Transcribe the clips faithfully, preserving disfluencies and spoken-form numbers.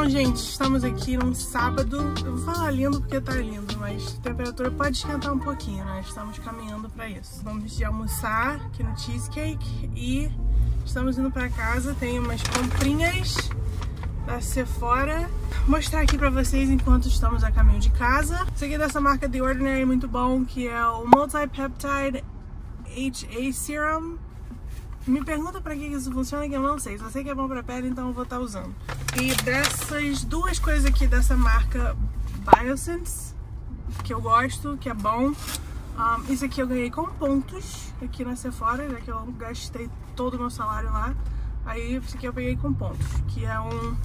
Então, gente, estamos aqui num sábado. Eu vou falar lindo porque tá lindo, mas a temperatura pode esquentar um pouquinho, né? Estamos caminhando pra isso. Vamos de almoçar aqui no Cheesecake e estamos indo pra casa. Tem umas comprinhas da Sephora. Vou mostrar aqui pra vocês enquanto estamos a caminho de casa. Isso aqui é dessa marca The Ordinary, muito bom, que é o Multi Peptide H A Serum. Me pergunta pra que isso funciona, que eu não sei. Só sei que é bom pra pele, então eu vou estar usando. E dessas duas coisas aqui dessa marca Biosense, que eu gosto, que é bom. Um, isso aqui eu ganhei com pontos aqui na Sephora, já que eu gastei todo o meu salário lá. Aí isso aqui eu peguei com pontos, que é um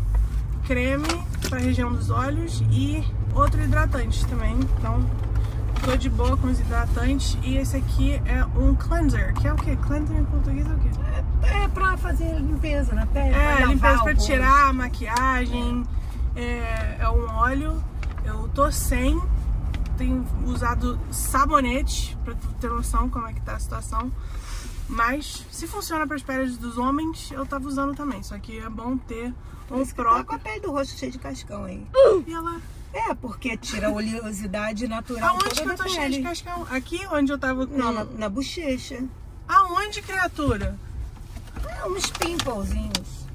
creme pra região dos olhos e outro hidratante também. Então tô de boa com os hidratantes. E esse aqui é um cleanser, que é o que? Cleanser em português é o que? É, é pra fazer limpeza na pele. É, limpeza pra tirar a maquiagem. É, é um óleo. Eu tô sem. Tenho usado sabonete, pra ter noção como é que tá a situação. Mas se funciona para as peles dos homens, eu tava usando também. Só que é bom ter um próprio. Tá com a pele do rosto cheia de cascão aí. Uh! E ela... É, porque tira a oleosidade natural. Aonde toda que eu tô cheia de cascão? Aqui onde eu tava com... Não, na, na bochecha. Aonde, criatura? Ah, uns pimplezinhos.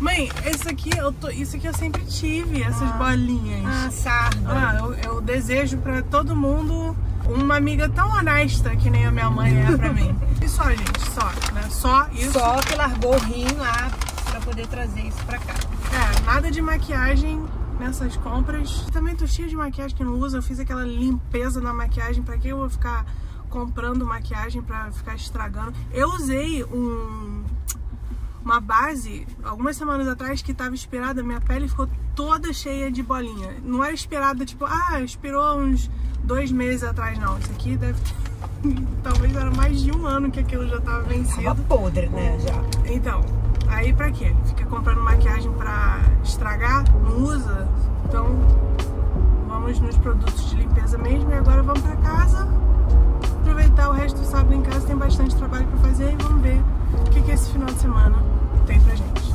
Mãe, esse aqui eu tô... isso aqui eu sempre tive, essas ah. bolinhas. Ah, sarda. Ah, eu, eu desejo pra todo mundo uma amiga tão honesta que nem a minha mãe é pra mim. E só, gente, só, né? Só isso. Só que largou o rim lá pra poder trazer isso pra cá. É, nada de maquiagem nessas compras. Também tô cheia de maquiagem que não uso. Eu fiz aquela limpeza na maquiagem. Pra que eu vou ficar comprando maquiagem pra ficar estragando? Eu usei um, uma base algumas semanas atrás que tava expirada. Minha pele ficou toda cheia de bolinha. Não era expirada tipo, ah, expirou uns dois meses atrás, não. Isso aqui deve ter... Talvez era mais de um ano que aquilo já tava vencido. Tava podre, né? Já. Então... Aí pra quê? Fica comprando maquiagem pra estragar? Não usa? Então vamos nos produtos de limpeza mesmo. E agora vamos pra casa, aproveitar o resto do sábado em casa. Tem bastante trabalho pra fazer e vamos ver o que, que esse final de semana tem pra gente.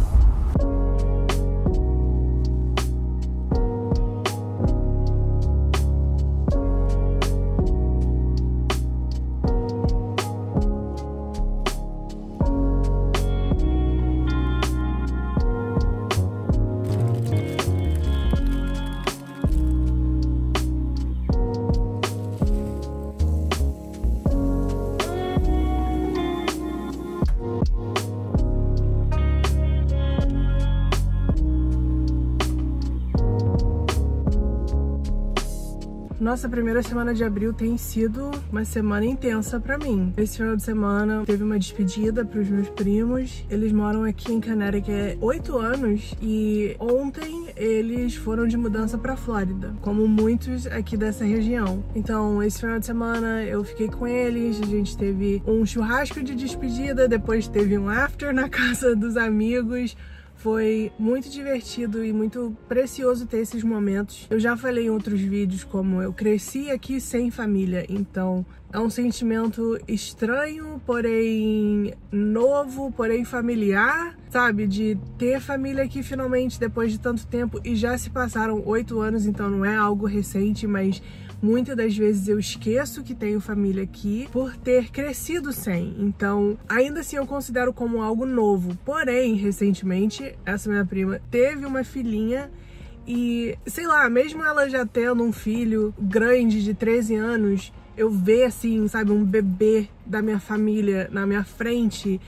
Nossa, a primeira semana de abril tem sido uma semana intensa pra mim. Esse final de semana teve uma despedida pros meus primos. Eles moram aqui em Connecticut há oito anos e ontem eles foram de mudança pra Flórida, como muitos aqui dessa região. Então, esse final de semana eu fiquei com eles, a gente teve um churrasco de despedida, depois teve um after na casa dos amigos. Foi muito divertido e muito precioso ter esses momentos. Eu já falei em outros vídeos como eu cresci aqui sem família, então é um sentimento estranho, porém novo, porém familiar, sabe? De ter família aqui finalmente depois de tanto tempo, e já se passaram oito anos, então não é algo recente, mas... Muitas das vezes eu esqueço que tenho família aqui por ter crescido sem. Então, ainda assim eu considero como algo novo. Porém, recentemente, essa minha prima teve uma filhinha e, sei lá, mesmo ela já tendo um filho grande de treze anos, eu ver assim, sabe, um bebê da minha família na minha frente...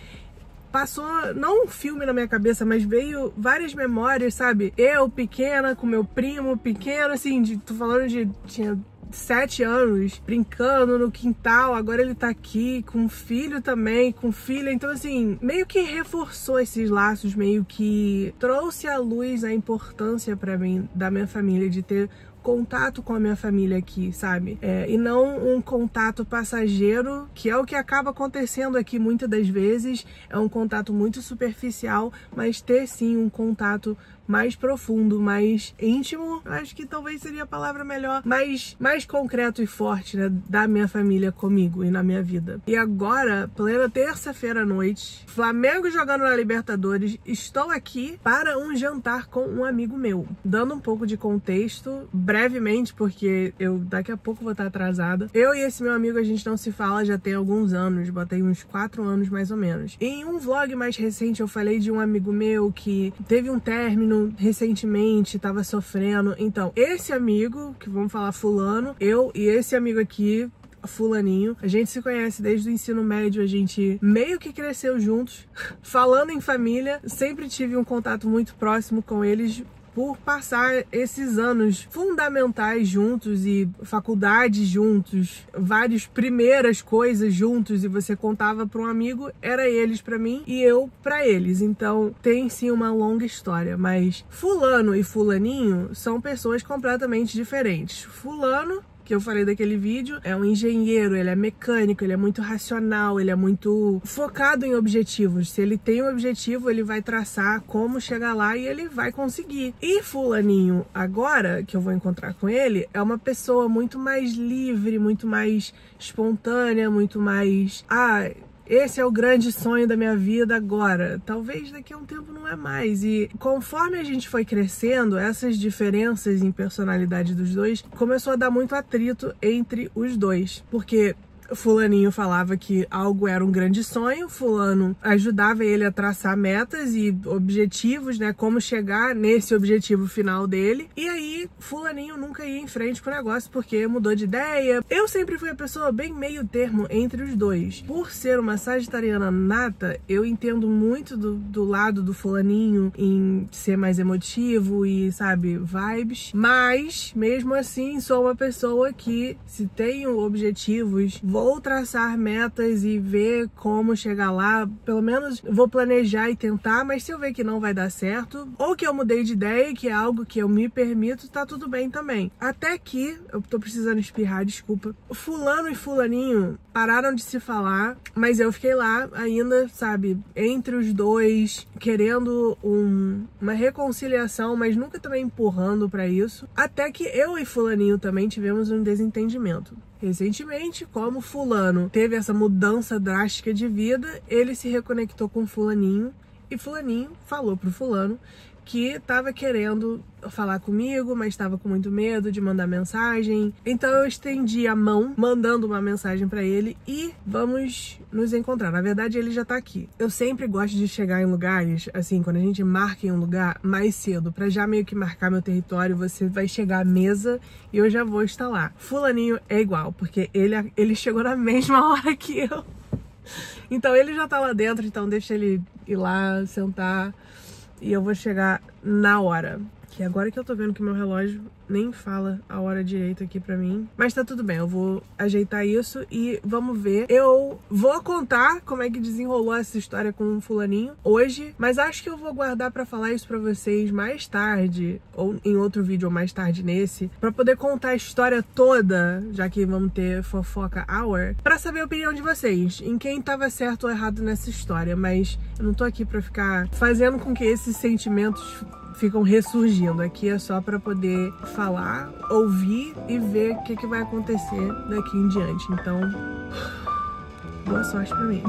Passou, não um filme na minha cabeça, mas veio várias memórias, sabe? Eu pequena, com meu primo pequeno, assim, de, tô falando de... tinha sete anos, brincando no quintal, agora ele tá aqui, com filho também, com filha, então assim, meio que reforçou esses laços, meio que trouxe à luz a importância pra mim, da minha família, de ter... contato com a minha família aqui, sabe? É, e não um contato passageiro, que é o que acaba acontecendo aqui muitas das vezes, é um contato muito superficial, mas ter sim um contato mais profundo, mais íntimo, acho que talvez seria a palavra melhor, mais, mais concreto e forte, né, da minha família comigo e na minha vida. E agora, plena terça-feira à noite, Flamengo jogando na Libertadores, estou aqui para um jantar com um amigo meu. Dando um pouco de contexto, brevemente, porque eu daqui a pouco vou estar atrasada. Eu e esse meu amigo, a gente não se fala já tem alguns anos, botei uns quatro anos mais ou menos. Em um vlog mais recente eu falei de um amigo meu que teve um término recentemente, tava sofrendo. Então, esse amigo, que vamos falar fulano, eu e esse amigo aqui, fulaninho, a gente se conhece desde o ensino médio, a gente meio que cresceu juntos, falando em família, sempre tive um contato muito próximo com eles, por passar esses anos fundamentais juntos e faculdade juntos, várias primeiras coisas juntos, e você contava para um amigo, era eles para mim e eu para eles. Então tem sim uma longa história, mas fulano e fulaninho são pessoas completamente diferentes. Fulano, que eu falei daquele vídeo, é um engenheiro, ele é mecânico, ele é muito racional, ele é muito focado em objetivos. Se ele tem um objetivo, ele vai traçar como chegar lá e ele vai conseguir. E fulaninho, agora que eu vou encontrar com ele, é uma pessoa muito mais livre, muito mais espontânea, muito mais... Ah, esse é o grande sonho da minha vida agora. Talvez daqui a um tempo não é mais. E conforme a gente foi crescendo, essas diferenças em personalidade dos dois começou a dar muito atrito entre os dois. Porque fulaninho falava que algo era um grande sonho, fulano ajudava ele a traçar metas e objetivos, né, como chegar nesse objetivo final dele, e aí fulaninho nunca ia em frente com o negócio porque mudou de ideia. Eu sempre fui a pessoa bem meio termo entre os dois. Por ser uma sagitariana nata, eu entendo muito do, do lado do fulaninho em ser mais emotivo e, sabe, vibes, mas mesmo assim sou uma pessoa que, se tenho objetivos, vou traçar metas e ver como chegar lá, pelo menos vou planejar e tentar, mas se eu ver que não vai dar certo, ou que eu mudei de ideia, que é algo que eu me permito, tá tudo bem também. Até que, eu tô precisando espirrar, desculpa, fulano e fulaninho pararam de se falar, mas eu fiquei lá ainda, sabe, entre os dois, querendo um, uma reconciliação, mas nunca também empurrando pra isso, até que eu e fulaninho também tivemos um desentendimento. Recentemente, como fulano teve essa mudança drástica de vida, ele se reconectou com fulaninho e fulaninho falou pro fulano que tava querendo falar comigo, mas estava com muito medo de mandar mensagem. Então eu estendi a mão, mandando uma mensagem pra ele e vamos nos encontrar. Na verdade, ele já tá aqui. Eu sempre gosto de chegar em lugares, assim, quando a gente marca em um lugar mais cedo, pra já meio que marcar meu território, você vai chegar à mesa e eu já vou estar lá. Fulaninho é igual, porque ele, ele chegou na mesma hora que eu. Então ele já tá lá dentro, então deixa ele ir lá, sentar, e eu vou chegar na hora. Que agora que eu tô vendo que meu relógio nem fala a hora direito aqui pra mim. Mas tá tudo bem, eu vou ajeitar isso e vamos ver. Eu vou contar como é que desenrolou essa história com o fulaninho hoje, mas acho que eu vou guardar pra falar isso pra vocês mais tarde, ou em outro vídeo, ou mais tarde nesse, pra poder contar a história toda, já que vamos ter fofoca hour, pra saber a opinião de vocês, em quem tava certo ou errado nessa história. Mas eu não tô aqui pra ficar fazendo com que esses sentimentos ficam ressurgindo. Aqui é só pra poder falar, ouvir e ver o que, que vai acontecer daqui em diante. Então, boa sorte pra mim.